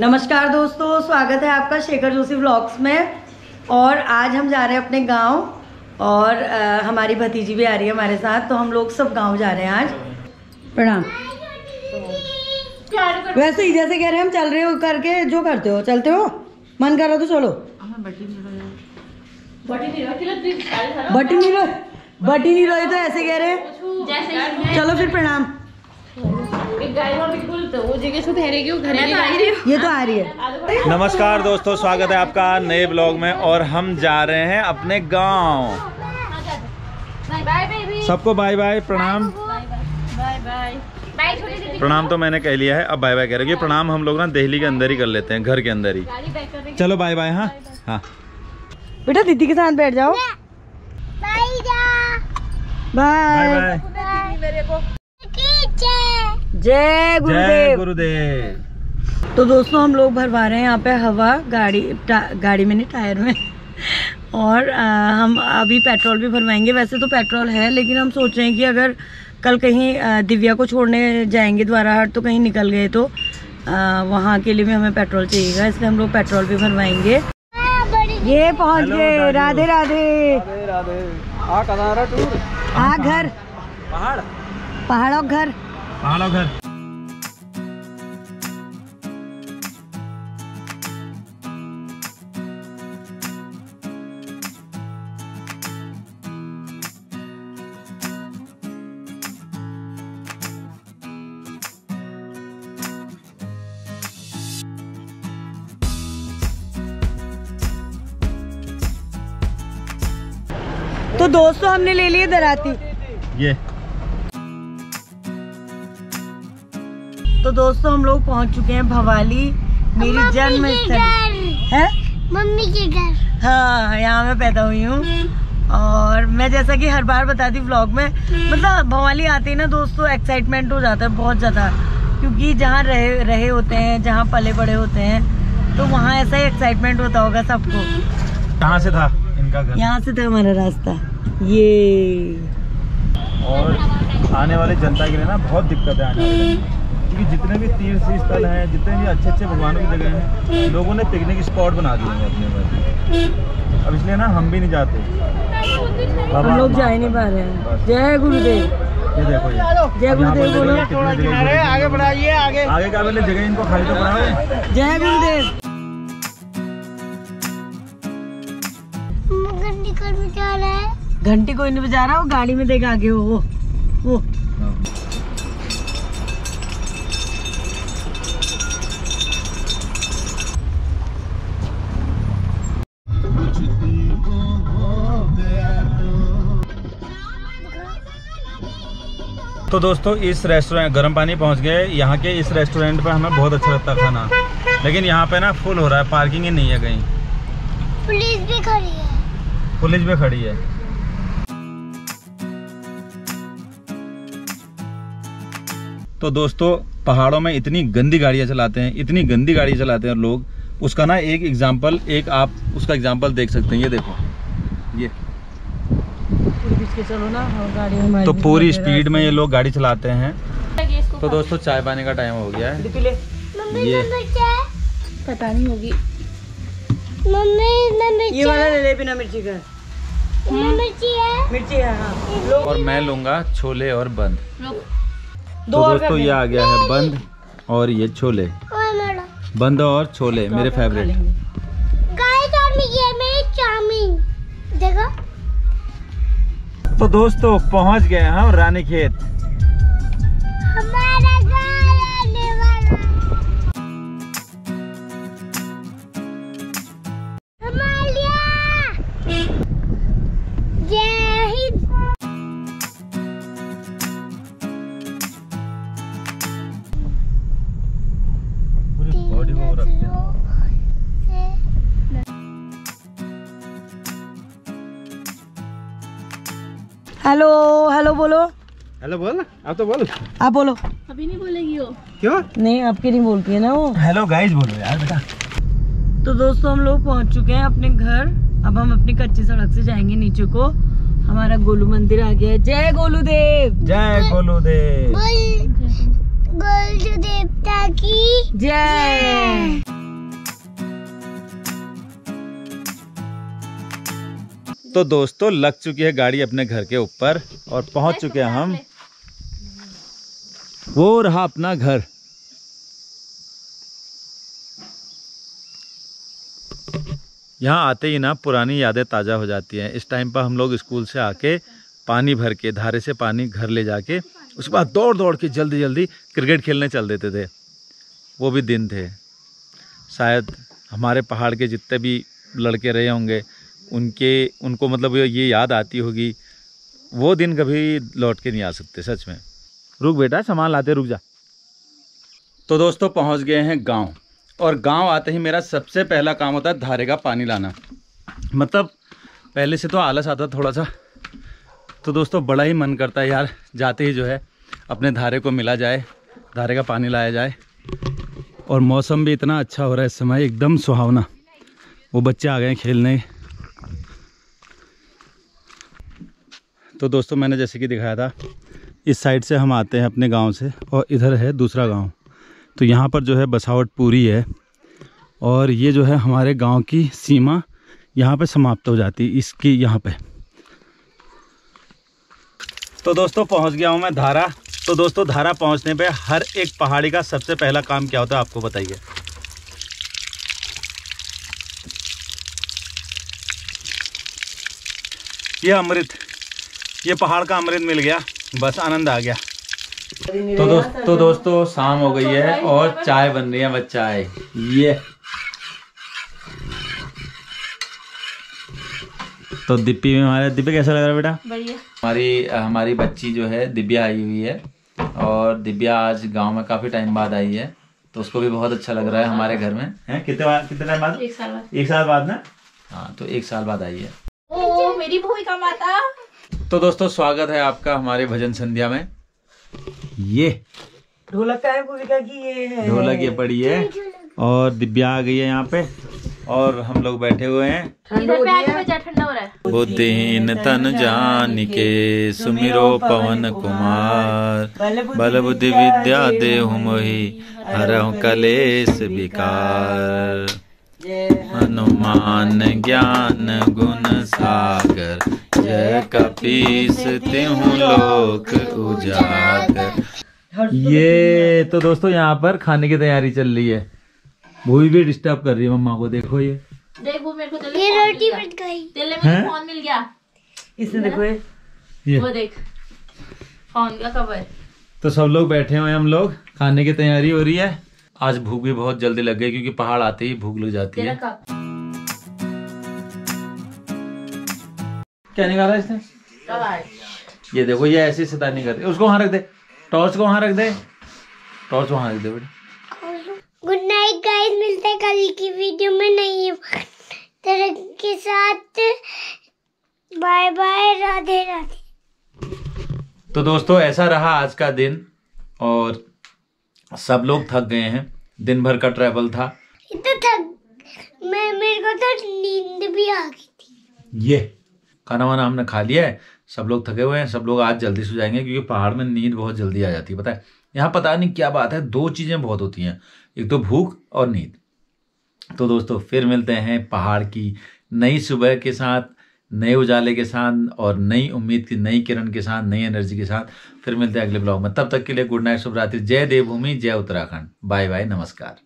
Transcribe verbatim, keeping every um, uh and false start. नमस्कार दोस्तों, स्वागत है आपका शेखर जोशी व्लॉग्स में। और आज हम जा रहे हैं अपने गांव और आ, हमारी भतीजी भी आ रही है हमारे साथ, तो हम लोग सब गांव जा रहे हैं आज। प्रणाम। वैसे ही जैसे कह रहे हैं हम चल रहे हो करके, जो करते हो चलते हो, मन कर रहा तो चलो। बटी नहीं रोए, बटी नहीं रोए तो ऐसे कह रहे हैं चलो फिर। प्रणाम। ये तो आ रही है। नमस्कार दोस्तों, स्वागत है आपका नए ब्लॉग में और हम जा रहे हैं अपने गांव। सबको बाय बाय, प्रणाम। प्रणाम तो मैंने कह लिया है, अब बाय बाय कह रहे हैं। प्रणाम हम लोग ना दिल्ली के अंदर ही कर लेते हैं, घर के अंदर ही। चलो बाय बाय। हाँ हाँ बेटा, दीदी के साथ बैठ जाओ। बाय बाय, जय गुरुदेव। गुरुदेव। तो दोस्तों हम लोग भरवा रहे हैं यहाँ पे हवा गाड़ी गाड़ी में नहीं, टायर में। और आ, हम अभी पेट्रोल भी भरवाएंगे। वैसे तो पेट्रोल है, लेकिन हम सोच रहे हैं कि अगर कल कहीं आ, दिव्या को छोड़ने जाएंगे द्वाराहाट, तो कहीं निकल गए तो आ, वहाँ के लिए भी हमें पेट्रोल चाहिएगा, इसलिए हम लोग पेट्रोल भी भरवाएंगे। ये पहुँच गए। राधे राधे। हाँ, घर पहाड़ों घर पहाड़ों घर। तो दोस्तों हमने ले लिए दराती ये। तो दोस्तों हम लोग पहुंच चुके हैं भवाली, मेरी जन्म स्थली है, मम्मी के घर। हाँ, यहाँ मैं पैदा हुई हूँ। और मैं जैसा कि हर बार बताती व्लॉग में, मतलब भवाली आते ही ना दोस्तों एक्साइटमेंट हो जाता है बहुत ज़्यादा, क्योंकि जहाँ रहे रहे होते हैं, जहाँ पले बड़े होते हैं, तो वहाँ ऐसा ही एक्साइटमेंट होता होगा सबको। कहाँ से था इनका घर? यहाँ से था हमारा रास्ता ये। और आने वाली जनता के लिए ना बहुत दिक्कत है, क्योंकि जितने भी तीर्थ स्थल हैं, जितने भी अच्छे अच्छे भगवानों की जगह हैं, लोगों ने पिकनिक स्पॉट बना दिए हैं अपने पास। अब इसलिए ना हम भी नहीं जाते, हम लोग जा ही नहीं पा रहे हैं। जय गुरुदेव। ये देखो, जय गुरुदेव बोलो। आगे बढ़ाइए, आगे आगे का पहले जगह इनको खाली तो बनाए। जय गुरुदेव। घंटी कोई नहीं बजा रहा है, घंटी कोई नहीं बजा रहा। वो गाड़ी में देख आगे, वो वो तो दोस्तों इस रेस्टोरेंट गर्म पानी पहुंच गए। यहाँ के इस रेस्टोरेंट पर हमें बहुत अच्छा लगता खाना, लेकिन यहाँ पे ना फुल हो रहा है, पार्किंग ही नहीं है कहीं। पुलिस भी खड़ी है, पुलिस भी खड़ी है। तो दोस्तों पहाड़ों में इतनी गंदी गाड़ियाँ चलाते हैं, इतनी गंदी गाड़ी चलाते हैं लोग। उसका ना एक एग्जाम्पल, एक आप उसका एग्जाम्पल देख सकते हैं। ये देखो, ये चलो ना गाड़ी, तो पूरी स्पीड में ये लोग गाड़ी चलाते हैं। तो दोस्तों चाय पानी का टाइम हो गया है। ये पता नहीं होगी ये वाला ले ले बिना मिर्ची का। मिर्ची है, मिर्ची है। हाँ। और मैं लूंगा छोले और बंद। तो दोस्तों ये आ गया है बंद और ये छोले, बंद और छोले मेरे फेवरेट। देखो तो दोस्तों पहुंच गए हम रानी खेत। हमारा हेलो हेलो बोलो। हेलो बोल ना, आप तो बोलो। आप बोलो। अभी नहीं बोलेगी वो। क्यों? नहीं, आपके नहीं बोलती है ना वो। हेलो गाइस बोलो यार बेटा। तो दोस्तों हम लोग पहुंच चुके हैं अपने घर। अब हम अपनी कच्ची सड़क से जाएंगे नीचे को। हमारा गोलू मंदिर आ गया है। जय गोलू देव। जय गोलू देव। गोलू देवता की जय। तो दोस्तों लग चुकी है गाड़ी अपने घर के ऊपर और पहुंच चुके हैं हम। वो रहा अपना घर। यहाँ आते ही ना पुरानी यादें ताज़ा हो जाती हैं। इस टाइम पर हम लोग स्कूल से आके पानी भर के धारे से पानी घर ले जाके उसके बाद दौड़ दौड़ के जल्दी जल्दी क्रिकेट खेलने चल देते थे। वो भी दिन थे। शायद हमारे पहाड़ के जितने भी लड़के रहे होंगे उनके उनको मतलब ये याद आती होगी। वो दिन कभी लौट के नहीं आ सकते सच में। रुक बेटा, सामान लाते, रुक जा। तो दोस्तों पहुंच गए हैं गांव और गांव आते ही मेरा सबसे पहला काम होता है धारे का पानी लाना। मतलब पहले से तो आलस आता थोड़ा सा, तो दोस्तों बड़ा ही मन करता है यार जाते ही जो है अपने धारे को मिला जाए, धारे का पानी लाया जाए। और मौसम भी इतना अच्छा हो रहा है इस समय, एकदम सुहावना। वो बच्चे आ गए हैं खेलने। तो दोस्तों मैंने जैसे कि दिखाया था, इस साइड से हम आते हैं अपने गांव से और इधर है दूसरा गांव। तो यहाँ पर जो है बसावट पूरी है और ये जो है हमारे गांव की सीमा यहाँ पे समाप्त हो जाती है इसकी यहाँ पे। तो दोस्तों पहुँच गया हूँ मैं धारा। तो दोस्तों धारा पहुँचने पे हर एक पहाड़ी का सबसे पहला काम क्या होता है आपको बताइए। ये अमृत, ये पहाड़ का अमृत मिल गया, बस आनंद आ गया। तो दोस्तों तो दोस्तों शाम हो गई है और चाय बन रही है। बस चाय ये। तो दिप्पी में हमारे दिव्या कैसा लग रहा है बेटा? बढ़िया। हमारी हमारी बच्ची जो है दिव्या आई हुई है और दिव्या आज गांव में काफी टाइम बाद आई है तो उसको भी बहुत अच्छा लग रहा है हमारे घर में। हैं कितने कितने टाइम बाद? एक साल बाद। एक साल बाद ना? हाँ, तो एक साल बाद आई है। ओ मेरी भूमिका माता। तो दोस्तों स्वागत है आपका हमारे भजन संध्या में। ये ढोलक का है, भूमिका की ये है ढोलक, ये पड़ी है और दिव्या आ गई है यहाँ पे और हम लोग बैठे हुए हैं। ठंडा हो रहा है। बुद्धिहीन तन जान के सुमिरो पवन कुमार, बल बुद्धि विद्या देहु मोहि हरहु कलेश विकार। हनुमान ज्ञान गुण सागर, जय कपीस तिहु लोक उजागर। ये तो दोस्तों यहाँ पर खाने की तैयारी चल रही है। भूमि भी डिस्टर्ब कर रही है मम्मा को। देखो ये देखो मेरे को रोटी बच गई, तेले में फोन मिल गया इसने। देखो ये वो देख फोन का कवर। तो सब लोग बैठे हुए हैं, हम लोग खाने की तैयारी हो रही है। आज भूख भी बहुत जल्दी लग गई क्योंकि पहाड़ आते ही भूख लग जाती है। क्या निकाला इसने? ये देखो ये ऐसी शैतानी करती है। उसको वहां रख दे, टॉर्च को वहां रख दे, टॉर्च वहां रख दे बेटा। गुड नाइट गाइस, मिलते हैं कल की वीडियो में नई तरह के साथ। Bye bye, Radhe Radhe. तो दोस्तों ऐसा रहा आज का दिन और सब लोग थक गए हैं। दिन भर का ट्रैवल था। इतना थक मैं मेरे को तो नींद भी आ गई थी। ये खाना वाना हमने खा लिया है, सब लोग थके हुए हैं। सब लोग आज जल्दी सो जाएंगे क्योंकि पहाड़ में नींद बहुत जल्दी आ जाती है। पता है यहाँ पता नहीं क्या बात है, दो चीज़ें बहुत होती हैं, एक तो भूख और नींद। तो दोस्तों फिर मिलते हैं पहाड़ की नई सुबह के साथ, नए उजाले के साथ और नई उम्मीद की नई किरण के साथ, नई एनर्जी के साथ। फिर मिलते हैं अगले ब्लॉग में। तब तक के लिए गुड नाइट, शुभ रात्रि, जय देवभूमि, जय उत्तराखंड। बाय बाय, नमस्कार।